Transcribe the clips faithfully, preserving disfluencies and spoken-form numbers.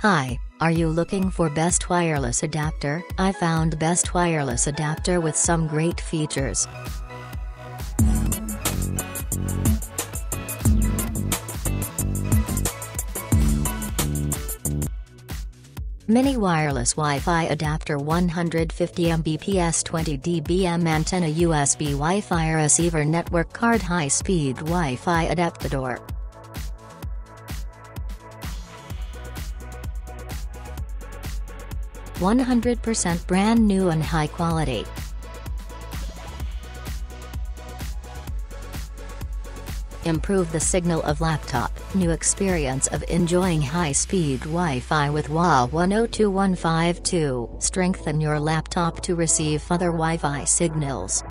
Hi, are you looking for best wireless adapter? I found best wireless adapter with some great features. Mini wireless Wi-Fi adapter, one hundred fifty megabits per second, twenty D B M antenna, U S B Wi-Fi receiver, network card, high-speed Wi-Fi adapter. one hundred percent brand new and high quality. Improve the signal of laptop. New experience of enjoying high-speed Wi-Fi with W A one zero two one five two. Strengthen your laptop to receive other Wi-Fi signals.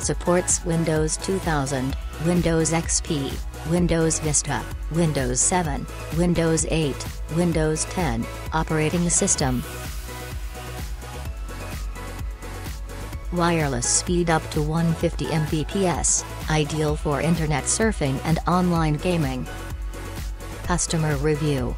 Supports Windows two thousand, Windows X P, Windows Vista, Windows seven, Windows eight, Windows ten, operating system. Wireless speed up to one hundred fifty megabits per second, ideal for internet surfing and online gaming. Customer review.